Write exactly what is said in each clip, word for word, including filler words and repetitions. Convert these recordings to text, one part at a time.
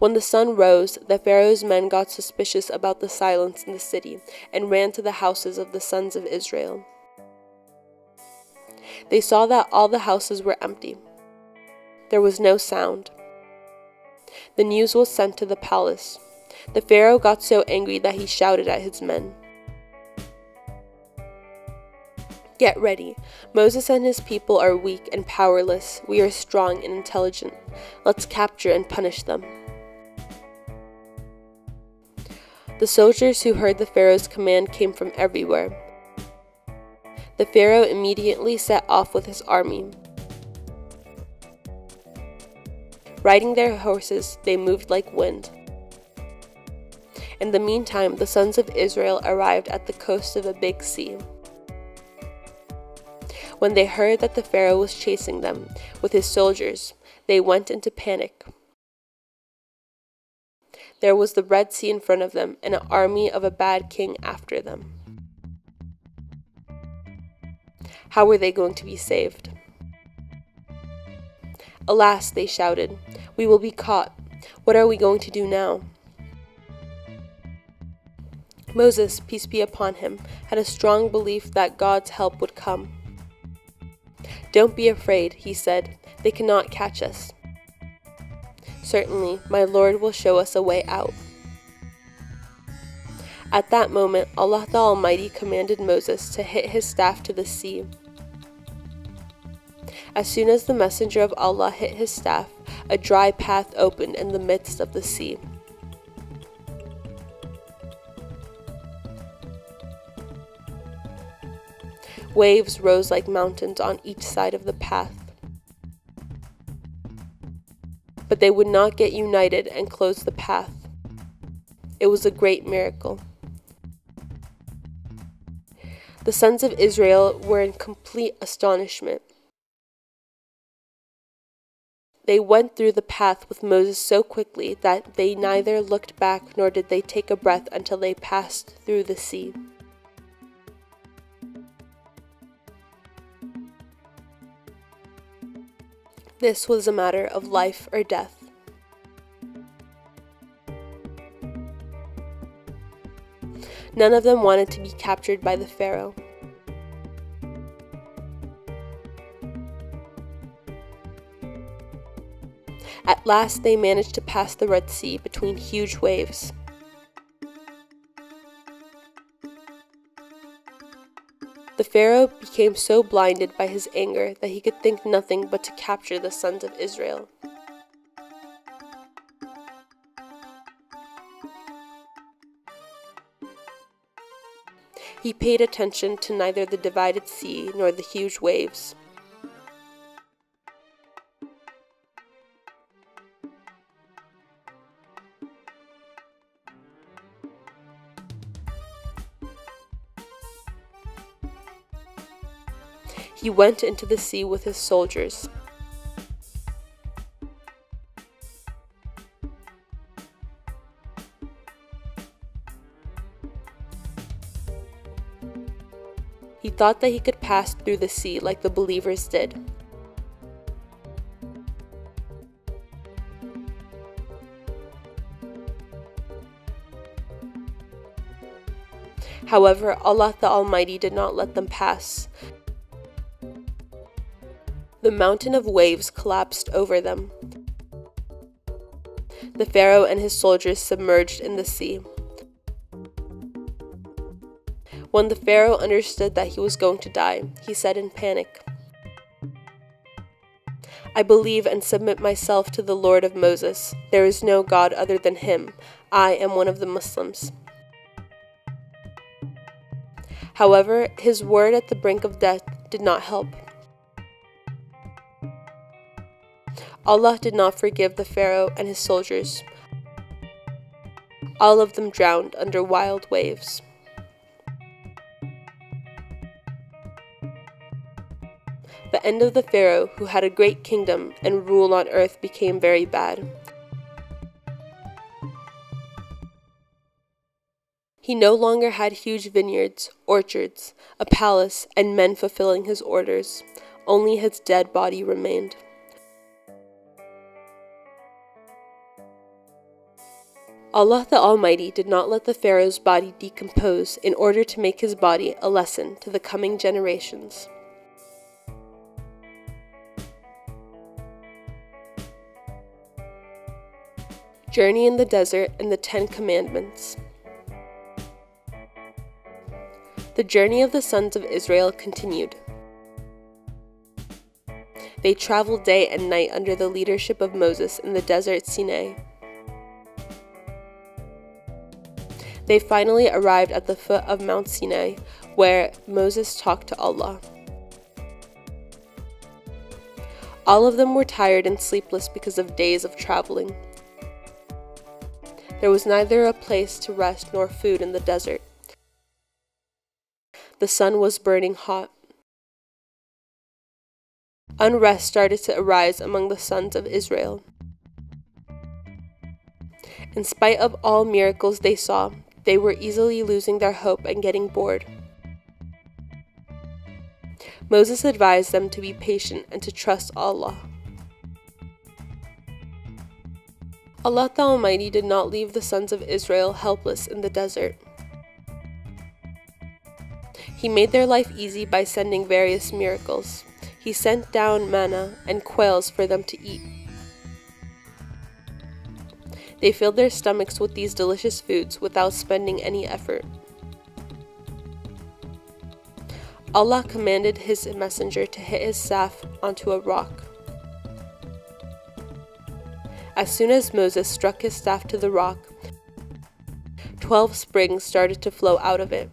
When the sun rose, the Pharaoh's men got suspicious about the silence in the city and ran to the houses of the sons of Israel. They saw that all the houses were empty. There was no sound. The news was sent to the palace. The Pharaoh got so angry that he shouted at his men, "Get ready. Moses and his people are weak and powerless. We are strong and intelligent. Let's capture and punish them." The soldiers who heard the Pharaoh's command came from everywhere. The Pharaoh immediately set off with his army. Riding their horses, they moved like wind. In the meantime, the sons of Israel arrived at the coast of a big sea. When they heard that the Pharaoh was chasing them with his soldiers, they went into panic. There was the Red Sea in front of them and an army of a bad king after them. How were they going to be saved? "Alas," they shouted, "we will be caught. What are we going to do now?" Moses, peace be upon him, had a strong belief that God's help would come. "Don't be afraid," he said. "They cannot catch us. Certainly, my Lord will show us a way out." At that moment, Allah the Almighty commanded Moses to hit his staff to the sea. As soon as the messenger of Allah hit his staff, a dry path opened in the midst of the sea. Waves rose like mountains on each side of the path. But they would not get united and close the path. It was a great miracle. The sons of Israel were in complete astonishment. They went through the path with Moses so quickly that they neither looked back nor did they take a breath until they passed through the sea. This was a matter of life or death. None of them wanted to be captured by the Pharaoh. At last, they managed to pass the Red Sea between huge waves. The Pharaoh became so blinded by his anger that he could think nothing but to capture the sons of Israel. He paid attention to neither the divided sea nor the huge waves. He went into the sea with his soldiers. He thought that he could pass through the sea like the believers did. However, Allah the Almighty did not let them pass. The mountain of waves collapsed over them. The Pharaoh and his soldiers submerged in the sea. When the Pharaoh understood that he was going to die, he said in panic, "I believe and submit myself to the Lord of Moses. There is no God other than him. I am one of the Muslims." However, his word at the brink of death did not help. Allah did not forgive the Pharaoh and his soldiers. All of them drowned under wild waves. The end of the Pharaoh, who had a great kingdom and rule on earth, became very bad. He no longer had huge vineyards, orchards, a palace, and men fulfilling his orders. Only his dead body remained. Allah the Almighty did not let the Pharaoh's body decompose in order to make his body a lesson to the coming generations. Journey in the Desert and the Ten Commandments. The journey of the sons of Israel continued. They traveled day and night under the leadership of Moses in the desert Sinai. They finally arrived at the foot of Mount Sinai, where Moses talked to Allah. All of them were tired and sleepless because of days of traveling. There was neither a place to rest nor food in the desert. The sun was burning hot. Unrest started to arise among the sons of Israel. In spite of all miracles they saw, they were easily losing their hope and getting bored. Moses advised them to be patient and to trust Allah. Allah the Almighty did not leave the sons of Israel helpless in the desert. He made their life easy by sending various miracles. He sent down manna and quails for them to eat. They filled their stomachs with these delicious foods without spending any effort. Allah commanded his messenger to hit his staff onto a rock. As soon as Moses struck his staff to the rock, twelve springs started to flow out of it.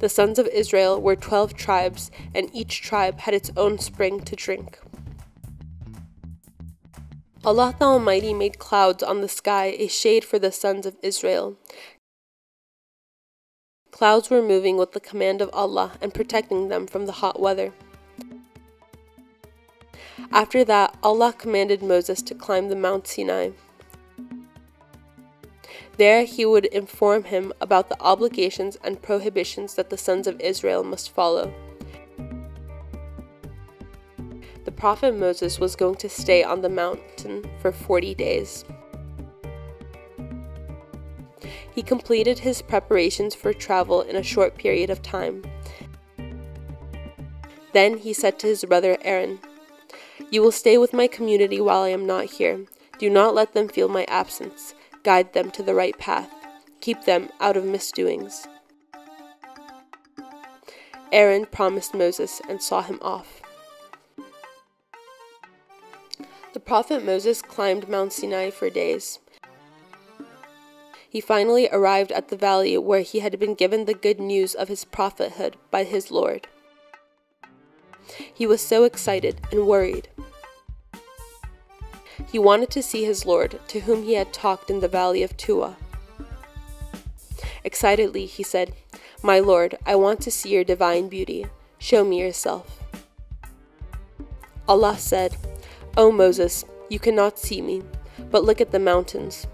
The sons of Israel were twelve tribes, and each tribe had its own spring to drink. Allah the Almighty made clouds on the sky a shade for the sons of Israel. Clouds were moving with the command of Allah and protecting them from the hot weather. After that, Allah commanded Moses to climb the Mount Sinai. There he would inform him about the obligations and prohibitions that the sons of Israel must follow. The prophet Moses was going to stay on the mountain for forty days. He completed his preparations for travel in a short period of time. Then he said to his brother Aaron, "You will stay with my community while I am not here. Do not let them feel my absence. Guide them to the right path. Keep them out of misdoings." Aaron promised Moses and saw him off. The prophet Moses climbed Mount Sinai for days. He finally arrived at the valley where he had been given the good news of his prophethood by his Lord. He was so excited and worried. He wanted to see his Lord, to whom he had talked in the valley of Tua. Excitedly, he said, "My Lord, I want to see your divine beauty. Show me yourself." Allah said, "O Moses, you cannot see me, but look at the mountains.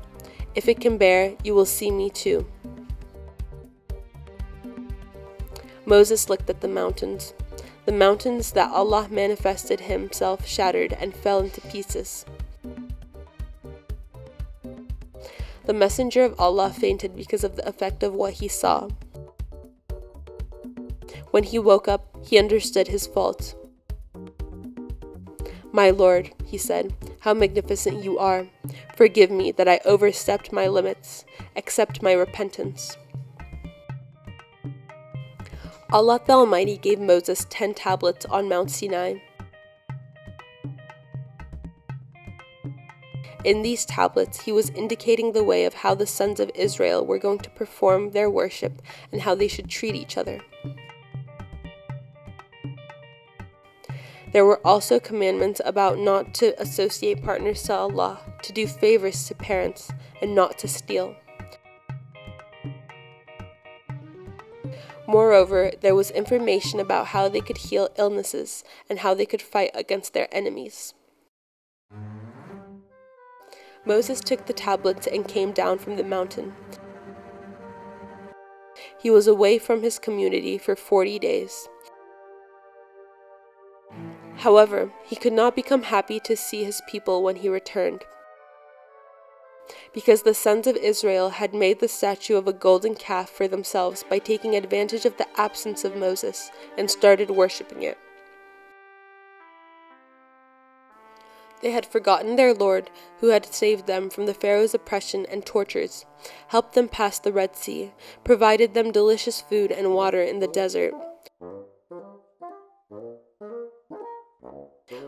If it can bear, you will see me too." Moses looked at the mountains. The mountains that Allah manifested himself shattered and fell into pieces. The messenger of Allah fainted because of the effect of what he saw. When he woke up, he understood his fault. "My Lord," he said, "how magnificent you are. Forgive me that I overstepped my limits. Accept my repentance." Allah the Almighty gave Moses ten tablets on Mount Sinai. In these tablets, he was indicating the way of how the sons of Israel were going to perform their worship and how they should treat each other. There were also commandments about not to associate partners to Allah, to do favors to parents, and not to steal. Moreover, there was information about how they could heal illnesses and how they could fight against their enemies. Moses took the tablets and came down from the mountain. He was away from his community for forty days. However, he could not become happy to see his people when he returned. because the sons of Israel had made the statue of a golden calf for themselves by taking advantage of the absence of Moses and started worshipping it. They had forgotten their Lord, who had saved them from the Pharaoh's oppression and tortures, helped them pass the Red Sea, provided them delicious food and water in the desert.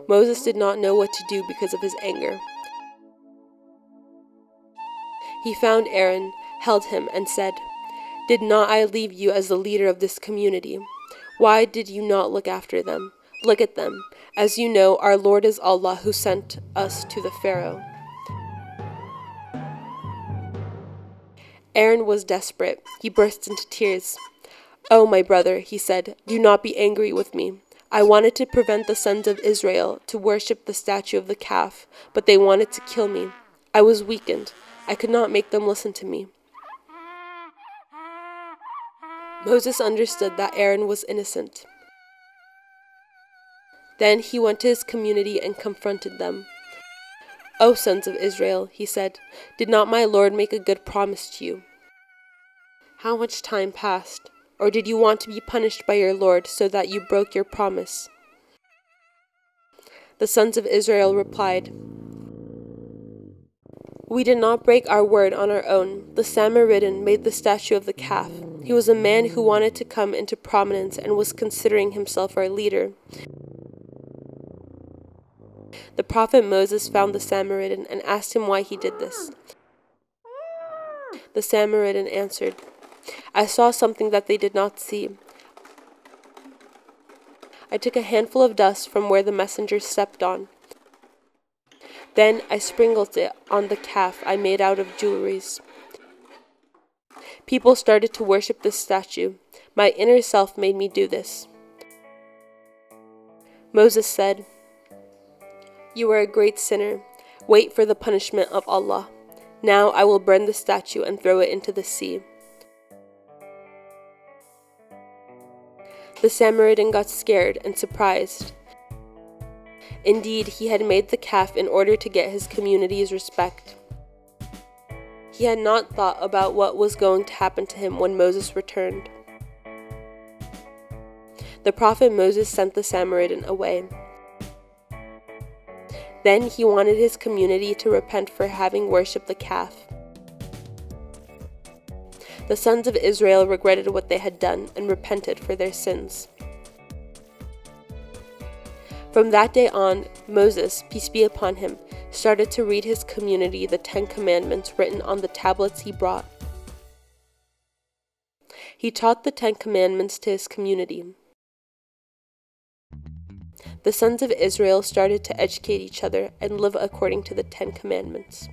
Moses did not know what to do because of his anger. He found Aaron, held him, and said, "Did not I leave you as the leader of this community? Why did you not look after them? Look at them. As you know, our Lord is Allah, who sent us to the Pharaoh." Aaron was desperate. He burst into tears. "Oh, my brother," he said, "do not be angry with me. I wanted to prevent the sons of Israel to worship the statue of the calf, but they wanted to kill me. I was weakened. I could not make them listen to me." Moses understood that Aaron was innocent. Then he went to his community and confronted them. "O sons of Israel," he said, "did not my Lord make a good promise to you? How much time passed? Or did you want to be punished by your Lord so that you broke your promise?" The sons of Israel replied, "We did not break our word on our own. The Samaritan made the statue of the calf. He was a man who wanted to come into prominence and was considering himself our leader. The prophet Moses found the Samaritan and asked him why he did this. The Samaritan answered, 'I saw something that they did not see. I took a handful of dust from where the messenger stepped on. Then I sprinkled it on the calf I made out of jewelries. People started to worship this statue. My inner self made me do this.'" Moses said, "You are a great sinner. Wait for the punishment of Allah. Now I will burn the statue and throw it into the sea." The Samaritan got scared and surprised. Indeed, he had made the calf in order to get his community's respect. He had not thought about what was going to happen to him when Moses returned. The prophet Moses sent the Samaritan away. Then he wanted his community to repent for having worshipped the calf. The sons of Israel regretted what they had done and repented for their sins. From that day on, Moses, peace be upon him, started to read his community the Ten Commandments written on the tablets he brought. He taught the Ten Commandments to his community. The sons of Israel started to educate each other and live according to the Ten Commandments.